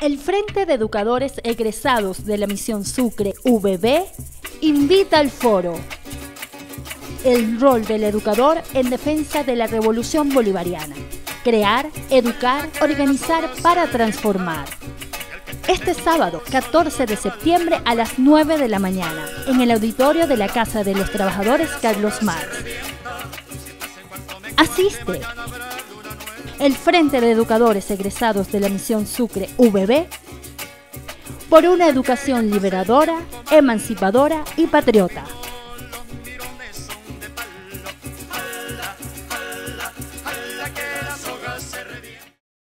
El Frente de Educadores Egresados de la Misión Sucre-UBV invita al foro El rol del educador en defensa de la Revolución Bolivariana. Crear, educar, organizar para transformar. Este sábado, 14 de septiembre a las 9 de la mañana, en el auditorio de la Casa de los Trabajadores Carlos Marx. Asiste. El Frente de Educadores Egresados de la Misión Sucre-UBV por una educación liberadora, emancipadora y patriota.